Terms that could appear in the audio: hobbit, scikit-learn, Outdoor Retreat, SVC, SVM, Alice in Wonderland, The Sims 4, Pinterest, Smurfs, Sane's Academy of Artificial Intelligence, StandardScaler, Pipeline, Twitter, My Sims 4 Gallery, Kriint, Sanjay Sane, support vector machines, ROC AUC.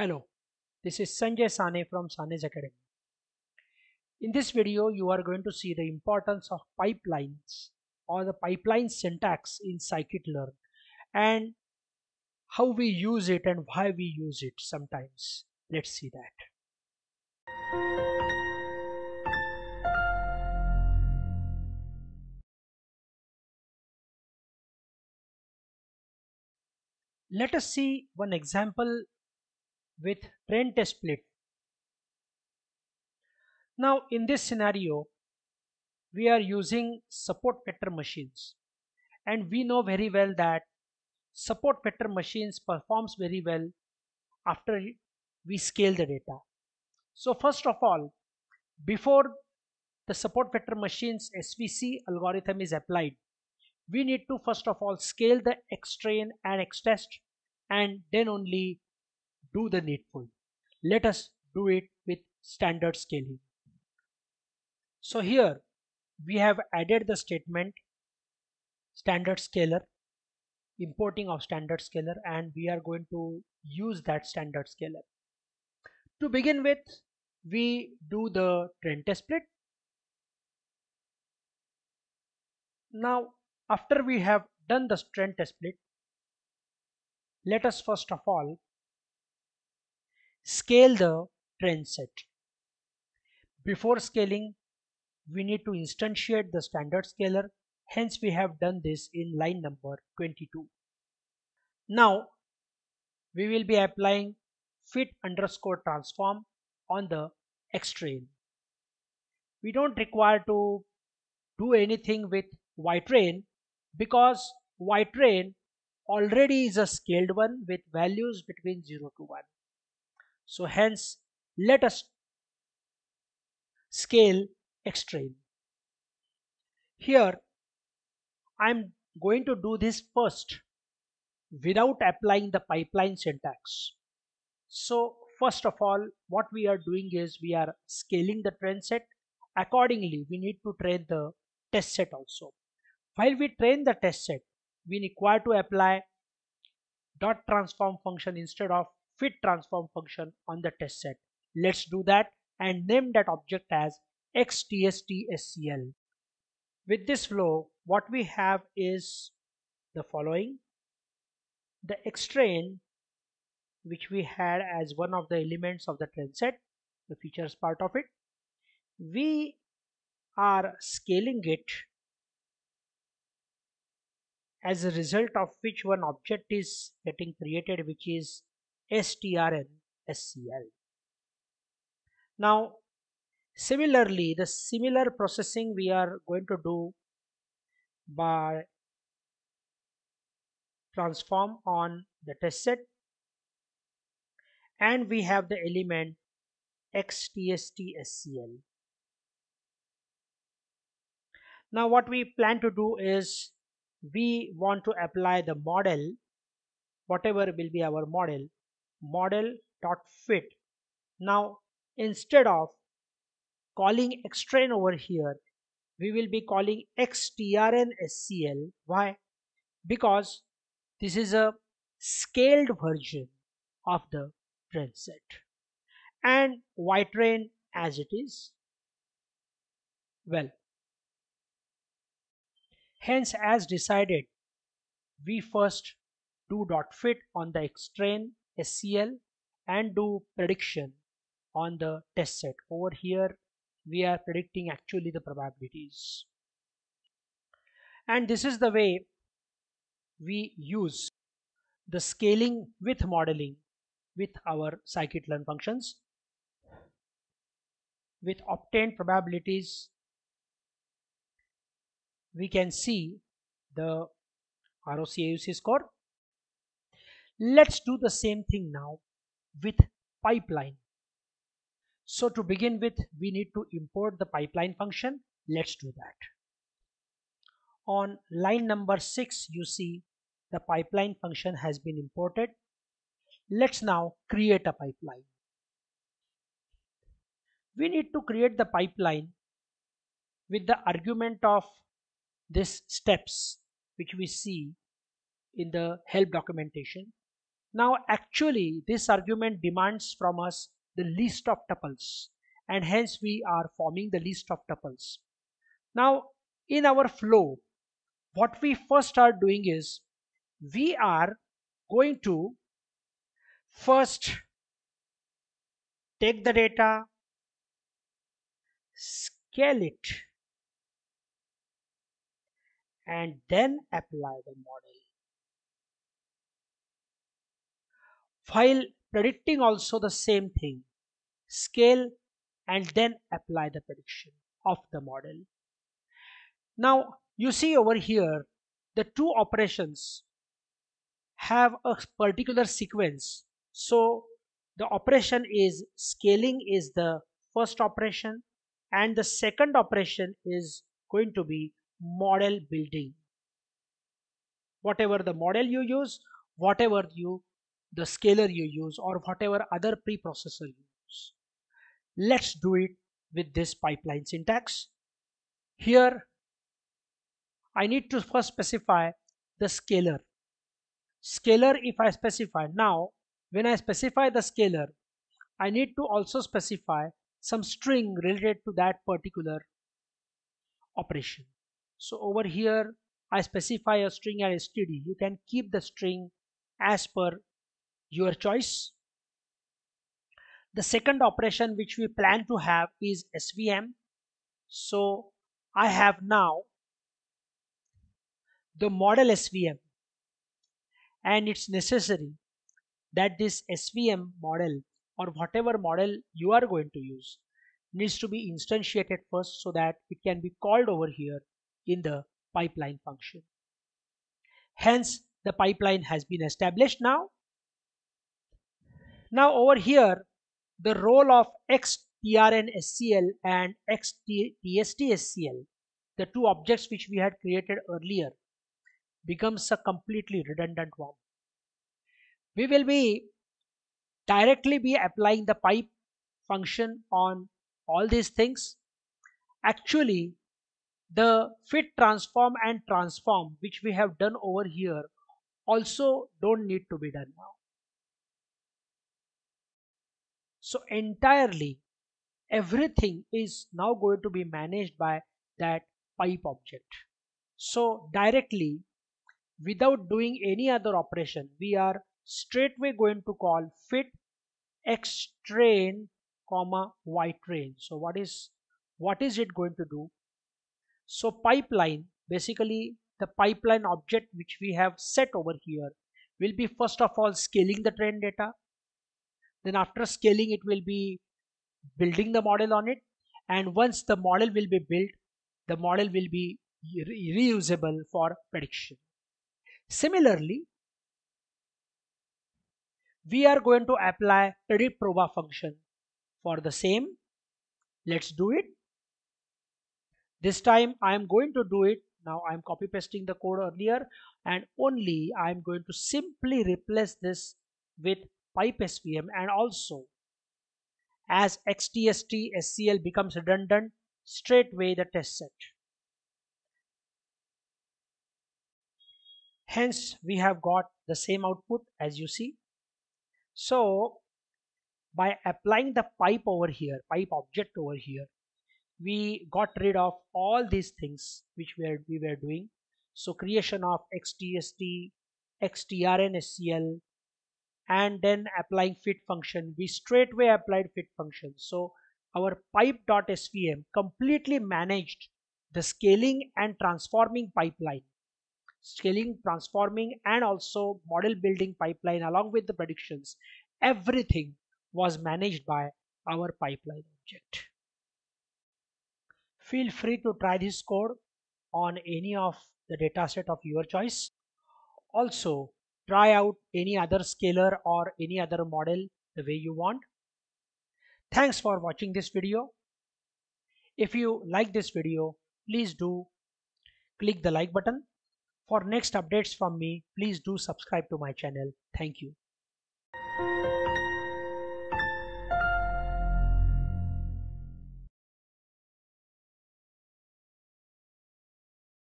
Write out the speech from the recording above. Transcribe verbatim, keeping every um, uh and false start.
Hello, this is Sanjay Sane from Sane's Academy. In this video, you are going to see the importance of pipelines or the pipeline syntax in scikit-learn and how we use it and why we use it sometimes. Let's see that. Let us see one example with train test split. Now in this scenario, we are using support vector machines, and we know very well that support vector machines performs very well after we scale the data. So first of all, before the support vector machines S V C algorithm is applied, we need to first of all scale the X train and X test and then only do the needful. Let us do it with standard scaling. So here we have added the statement StandardScaler, importing of StandardScaler, and we are going to use that StandardScaler. To begin with, we do the train test split. Now, after we have done the train test split, let us first of all scale the train set. Before scaling, we need to instantiate the standard scaler, hence we have done this in line number twenty-two. Now we will be applying fit underscore transform on the X train. We don't require to do anything with Y train, because Y train already is a scaled one with values between zero to one. So hence let us scale X train. Here I am going to do this first without applying the pipeline syntax. So first of all, what we are doing is we are scaling the train set. Accordingly, we need to train the test set also. While we train the test set, we require to apply dot transform function instead of fit transform function on the test set. Let's do that and name that object as X T S T S C L. With this flow, what we have is the following. The X train, which we had as one of the elements of the train set, the features part of it, we are scaling it, as a result of which one object is getting created, which is strn S C L. Now similarly, the similar processing we are going to do by transform on the test set, and we have the element X T S T S C L. Now what we plan to do is we want to apply the model, whatever will be our model, model.fit. Now instead of calling X train over here, we will be calling X T R N S C L. Why? Because this is a scaled version of the train set, and Y train as it is. Well, hence, as decided, we first do dot fit on the X train S C L and do prediction on the test set. Over here, we are predicting actually the probabilities. And this is the way we use the scaling with modeling with our scikit-learn functions, with obtained probabilities. We can see the R O C A U C score. Let's do the same thing now with pipeline. So to begin with, we need to import the pipeline function. Let's do that. On line number six, you see the pipeline function has been imported. Let's now create a pipeline. We need to create the pipeline with the argument of this steps, which we see in the help documentation, Now actually this argument demands from us the list of tuples, and hence we are forming the list of tuples. Now in our flow, what we first are doing is we are going to first take the data, scale it, and then apply the model. While predicting also the same thing, scale and then apply the prediction of the model. Now you see over here the two operations have a particular sequence. So the operation is scaling is the first operation, and the second operation is going to be model building. Whatever the model you use, whatever you the scaler you use, or whatever other preprocessor you use. Let's do it with this pipeline syntax. Here I need to first specify the scaler. Scaler if I specify, now when I specify the scaler, I need to also specify some string related to that particular operation. So over here I specify a string as std. You can keep the string as per your choice. The second operation which we plan to have is S V M. So I have now the model S V M, and it's necessary that this S V M model or whatever model you are going to use needs to be instantiated first so that it can be called over here in the pipeline function. Hence the pipeline has been established now. Now over here the role of xtrn S C L and xtsd S C L, the two objects which we had created earlier, becomes a completely redundant one. We will be directly be applying the pipe function on all these things. Actually the fit transform and transform which we have done over here also don't need to be done now. So entirely everything is now going to be managed by that pipe object. So directly, without doing any other operation, we are straightway going to call fit x train comma y train. So what is what is it going to do? So pipeline, basically the pipeline object which we have set over here, will be first of all scaling the train data. Then after scaling, it will be building the model on it, and once the model will be built, the model will be reusable for prediction. Similarly, we are going to apply predict proba function for the same. Let's do it. This time I am going to do it. Now I am copy pasting the code earlier, and only I am going to simply replace this with pipe S V M, and also as xtsd S C L becomes redundant, straightway the test set. Hence we have got the same output as you see. So by applying the pipe over here, pipe object over here, we got rid of all these things which we were, we were doing. So creation of xtsd, xtrn S C L, and then applying fit function. We straightway applied fit function. So our pipe.svm completely managed the scaling and transforming pipeline. Scaling, transforming, and also model building pipeline along with the predictions. Everything was managed by our pipeline object. Feel free to try this code on any of the dataset of your choice. Also, try out any other scaler or any other model the way you want. Thanks for watching this video. If you like this video, please do click the like button. For next updates from me, please do subscribe to my channel. Thank you.